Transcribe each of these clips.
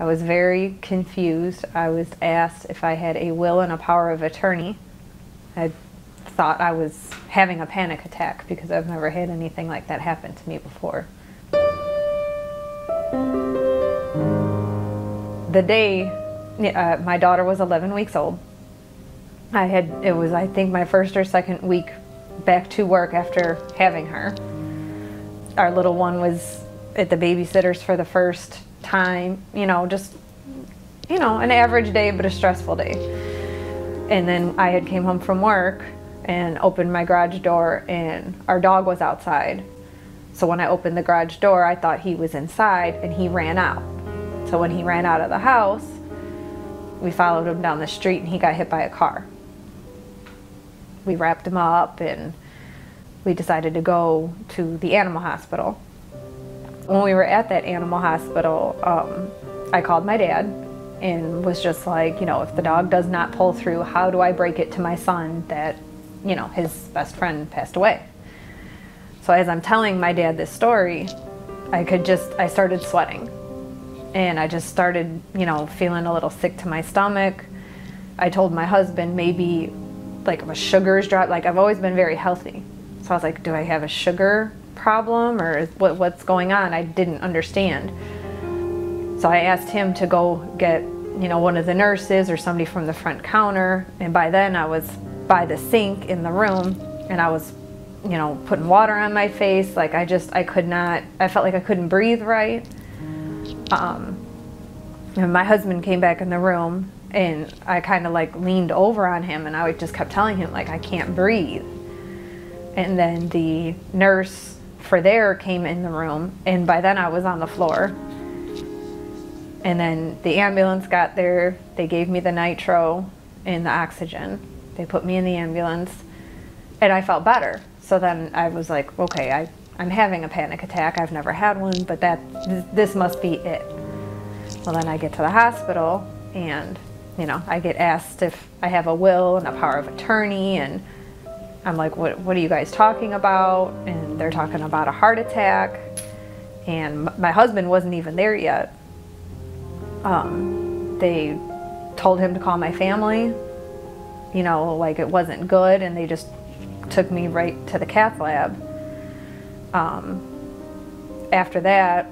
I was very confused. I was asked if I had a will and a power of attorney. I thought I was having a panic attack because I've never had anything like that happen to me before. The day my daughter was 11 weeks old, it was I think my first or second week back to work after having her. Our little one was at the babysitter's for the first time, just, an average day, but a stressful day. And then I had came home from work and opened my garage door and our dog was outside. So when I opened the garage door, I thought he was inside and he ran out. So when he ran out of the house, we followed him down the street and he got hit by a car. We wrapped him up and we decided to go to the animal hospital. When we were at that animal hospital, I called my dad and was just like, if the dog does not pull through, how do I break it to my son that, his best friend passed away? So as I'm telling my dad this story, I started sweating. And I just started, feeling a little sick to my stomach. I told my husband maybe like my sugar's dropped. Like I've always been very healthy. So I was like, do I have a sugar problem or what's going on? I didn't understand. So I asked him to go get, one of the nurses or somebody from the front counter. And by then I was by the sink in the room and I was, putting water on my face. Like I felt like I couldn't breathe right. And my husband came back in the room and I kind of like leaned over on him and I just kept telling him like, I can't breathe. And then the nurse for there came in the room and by then I was on the floor. And then the ambulance got there. They gave me the nitro and the oxygen. They put me in the ambulance and I felt better. So then I was like, okay, I'm having a panic attack. I've never had one, but this must be it. Well, then I get to the hospital and, I get asked if I have a will and a power of attorney. And I'm like, what are you guys talking about? And they're talking about a heart attack. And my husband wasn't even there yet. They told him to call my family, like it wasn't good. And they just took me right to the cath lab. After that,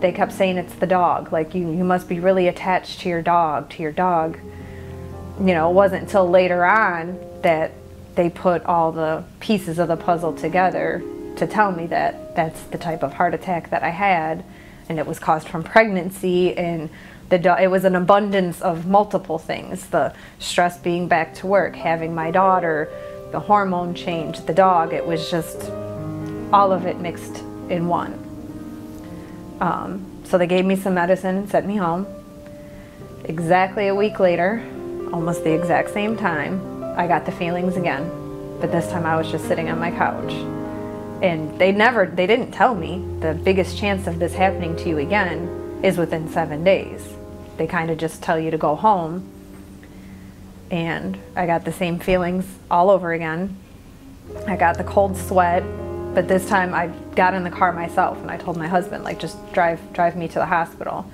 they kept saying it's the dog, like you must be really attached to your dog, It wasn't until later on that they put all the pieces of the puzzle together to tell me that that's the type of heart attack that I had, and it was caused from pregnancy, and it was an abundance of multiple things, the stress being back to work, having my daughter, the hormone change, the dog. It was just all of it mixed in one. So they gave me some medicine and sent me home. Exactly a week later, almost the exact same time, I got the feelings again. But this time I was just sitting on my couch. And they didn't tell me the biggest chance of this happening to you again is within 7 days. They kind of just tell you to go home. And I got the same feelings all over again. I got the cold sweat, but this time I got in the car myself and I told my husband, like, just drive me to the hospital.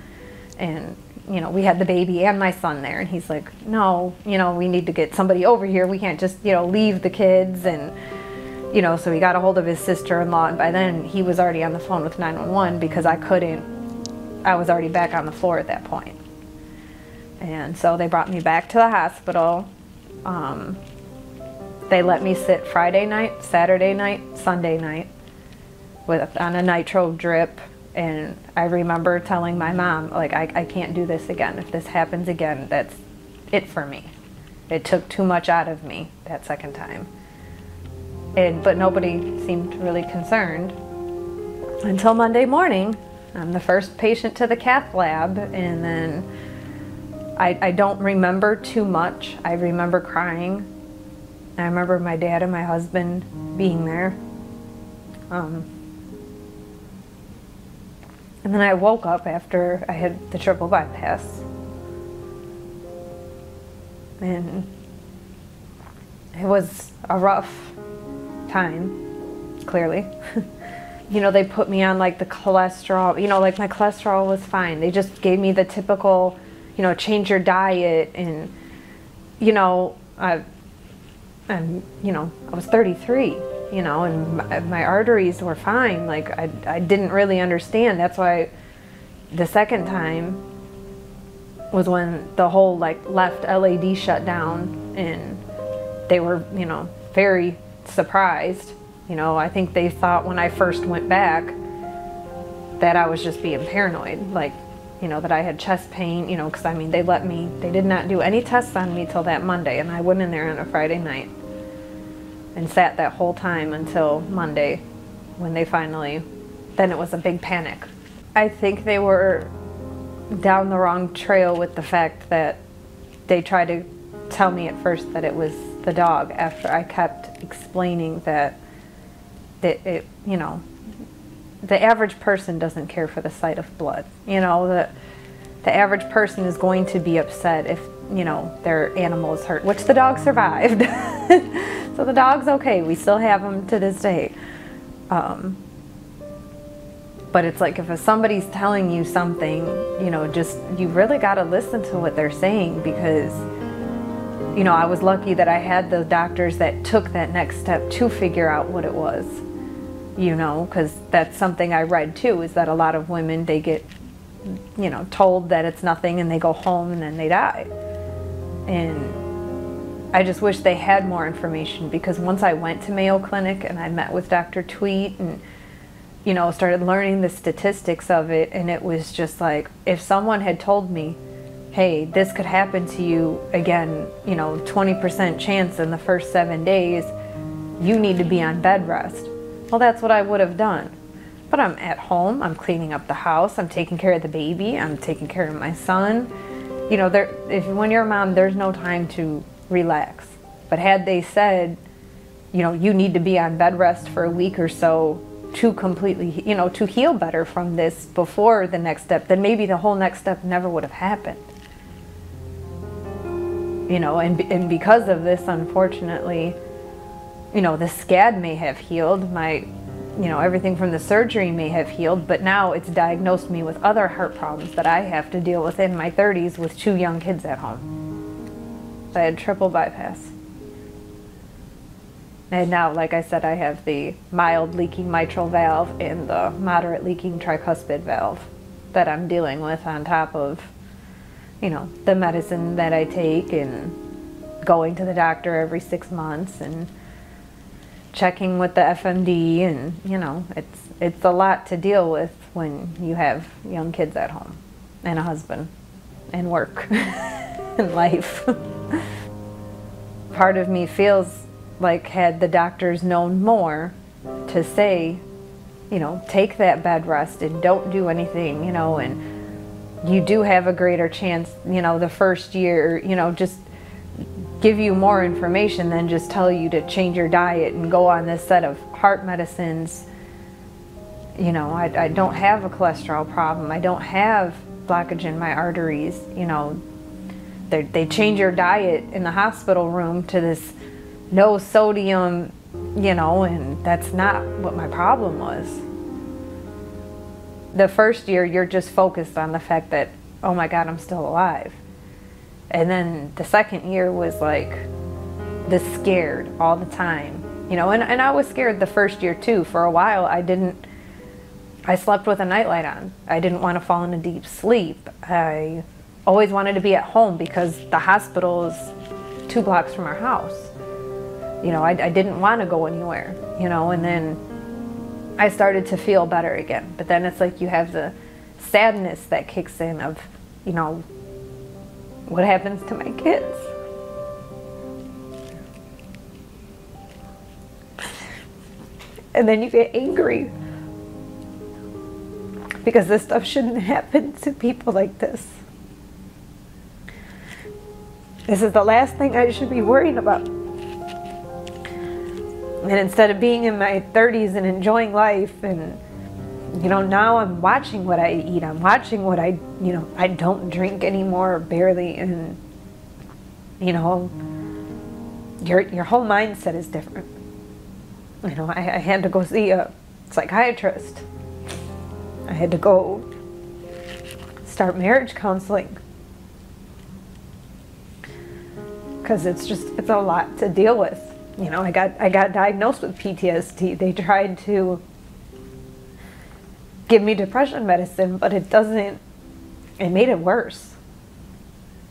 And, we had the baby and my son there and he's like, no, we need to get somebody over here. We can't just, leave the kids. And, so he got a hold of his sister-in-law and by then he was already on the phone with 911 because I was already back on the floor at that point. And so they brought me back to the hospital. They let me sit Friday night, Saturday night, Sunday night on a nitro drip. And I remember telling my mom, like, I can't do this again. If this happens again, that's it for me. It took too much out of me that second time. But nobody seemed really concerned until Monday morning. I'm the first patient to the cath lab, and then I don't remember too much. I remember crying. I remember my dad and my husband being there. And then I woke up after I had the triple bypass. And it was a rough time, clearly. you know, they put me on like the cholesterol, you know, like my cholesterol was fine. They just gave me the typical, you know, change your diet, and, you know, I was 33, you know, and my arteries were fine. Like I didn't really understand. That's why the second time was when the whole like left LAD shut down, and they were, you know, very surprised. You know, I think they thought when I first went back that I was just being paranoid, like, you know, that I had chest pain, you know, because I mean, they did not do any tests on me till that Monday, and I went in there on a Friday night and sat that whole time until Monday when they finally, then it was a big panic. I think they were down the wrong trail with the fact that they tried to tell me at first that it was the dog after I kept explaining that it, you know, the average person doesn't care for the sight of blood. You know, the average person is going to be upset if, you know, their animal is hurt, which the dog survived. So the dog's okay. We still have him to this day. But it's like if somebody's telling you something, you know, just you really got to listen to what they're saying, because, you know, I was lucky that I had the doctors that took that next step to figure out what it was. You know, because that's something I read too, is that a lot of women, they get, you know, told that it's nothing and they go home and then they die. And I just wish they had more information, because once I went to Mayo Clinic and I met with Dr. Tweet and, you know, started learning the statistics of it, and it was just like, if someone had told me, hey, this could happen to you again, you know, 20% chance in the first 7 days, you need to be on bed rest. Well, that's what I would have done. But I'm at home, I'm cleaning up the house, I'm taking care of the baby, I'm taking care of my son. You know, when you're a mom, there's no time to relax. But had they said, you know, you need to be on bed rest for a week or so to completely, you know, to heal better from this before the next step, then maybe the whole next step never would have happened. You know, and because of this, unfortunately, you know, the SCAD may have healed, you know, everything from the surgery may have healed, but now it's diagnosed me with other heart problems that I have to deal with in my 30s with two young kids at home. I had triple bypass. And now, like I said, I have the mild leaking mitral valve and the moderate leaking tricuspid valve that I'm dealing with on top of, you know, the medicine that I take and going to the doctor every 6 months and checking with the FMD, and, you know, it's a lot to deal with when you have young kids at home and a husband and work and life. Part of me feels like had the doctors known more to say, you know, take that bed rest and don't do anything, you know, and you do have a greater chance, you know, the first year, you know, just give you more information than just tell you to change your diet and go on this set of heart medicines. You know, I don't have a cholesterol problem. I don't have blockage in my arteries. You know, they change your diet in the hospital room to this no sodium, you know, and that's not what my problem was. The first year, you're just focused on the fact that, oh my God, I'm still alive. And then the second year was like the scared all the time, you know, and I was scared the first year too. For a while, I slept with a nightlight on. I didn't want to fall into deep sleep. I always wanted to be at home because the hospital is 2 blocks from our house. You know, I didn't want to go anywhere, you know, and then I started to feel better again. But then it's like you have the sadness that kicks in of, you know, what happens to my kids? And then you get angry because this stuff shouldn't happen to people like this. This is the last thing I should be worrying about. And instead of being in my 30s and enjoying life, and, you know, now I'm watching what I eat, I'm watching what you know, I don't drink anymore, barely, and, you know, your whole mindset is different. You know, I had to go see a psychiatrist. I had to go start marriage counseling. Because it's a lot to deal with. You know, I got diagnosed with PTSD. They tried to give me depression medicine, but it made it worse.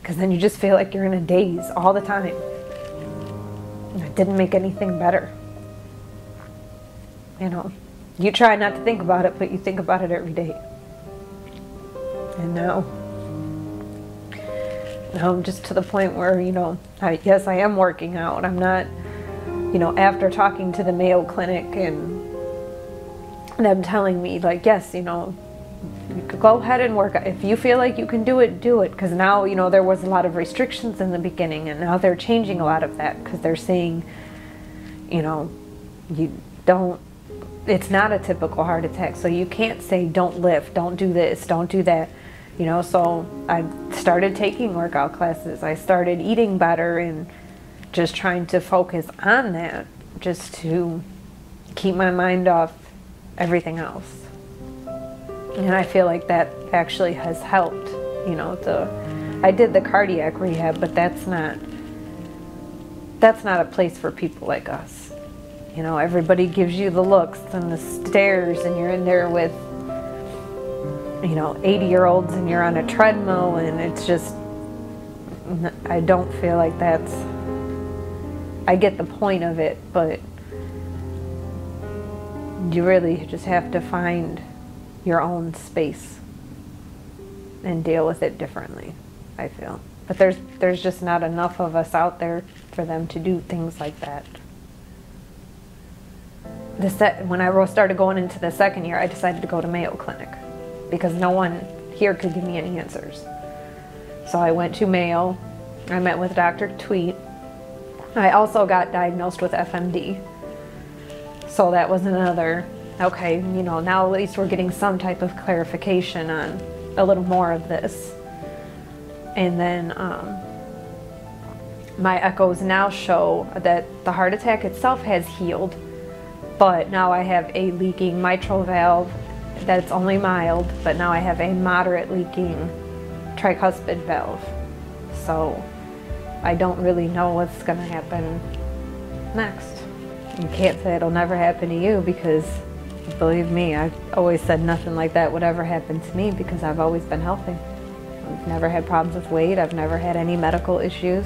Because then you just feel like you're in a daze all the time. And it didn't make anything better. You know, you try not to think about it, but you think about it every day. And now I'm just to the point where, you know, yes, I am working out. I'm not, you know, after talking to the Mayo Clinic and them telling me, like, yes, you know, you could go ahead and work out. If you feel like you can do it. Because now, you know, there was a lot of restrictions in the beginning, and now they're changing a lot of that because they're saying, you know, you don't, it's not a typical heart attack. So you can't say don't lift, don't do this, don't do that. You know, so I started taking workout classes. I started eating better and just trying to focus on that, just to keep my mind off everything else. And I feel like that actually has helped. You know, I did the cardiac rehab, but that's not a place for people like us. You know, everybody gives you the looks and the stares, and you're in there with, you know, 80-year-olds, and you're on a treadmill, and it's just, I don't feel like that's, I get the point of it, but you really just have to find your own space and deal with it differently, I feel. But there's just not enough of us out there for them to do things like that. When I started going into the second year, I decided to go to Mayo Clinic, because no one here could give me any answers. So I went to Mayo, I met with Dr. Tweet. I also got diagnosed with FMD. So that was another, okay, you know, now at least we're getting some type of clarification on a little more of this. And then my echoes now show that the heart attack itself has healed, but now I have a leaking mitral valve that's only mild, but now I have a moderate leaking tricuspid valve. So I don't really know what's gonna happen next. You can't say it'll never happen to you, because believe me, I've always said nothing like that would ever happen to me, because I've always been healthy. I've never had problems with weight. I've never had any medical issues,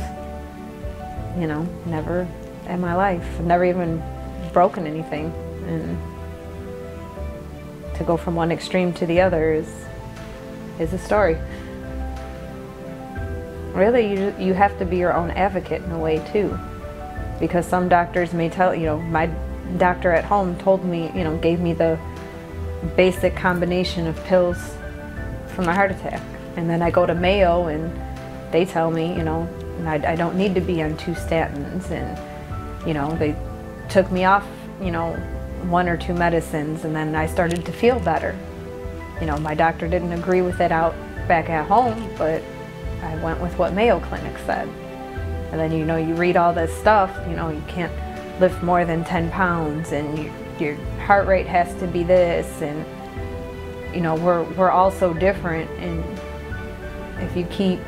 you know, never in my life. I've never even broken anything. And to go from one extreme to the other is a story. Really, you have to be your own advocate in a way too, because some doctors may tell, you know, my doctor at home told me, you know, gave me the basic combination of pills for my heart attack, and then I go to Mayo and they tell me, you know, I don't need to be on 2 statins, and you know, they took me off, you know, 1 or 2 medicines, and then I started to feel better. You know, my doctor didn't agree with it out back at home, but I went with what Mayo Clinic said. And then, you know, you read all this stuff, you know, you can't lift more than 10 pounds, and your heart rate has to be this, and you know, we're all so different, and if you keep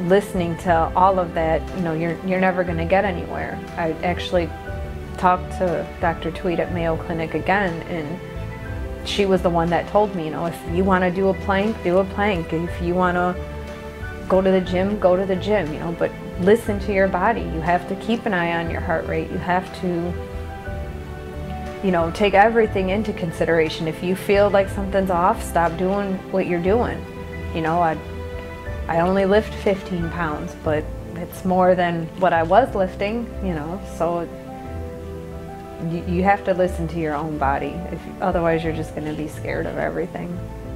listening to all of that, you know, you're never going to get anywhere. I actually talked to Dr. Tweet at Mayo Clinic again, and she was the one that told me, you know, if you want to do a plank, do a plank. If you want to go to the gym, go to the gym, you know, but listen to your body. You have to keep an eye on your heart rate. You have to, you know, take everything into consideration. If you feel like something's off, stop doing what you're doing. You know, I only lift 15 pounds, but it's more than what I was lifting, you know, so you have to listen to your own body, otherwise you're just going to be scared of everything.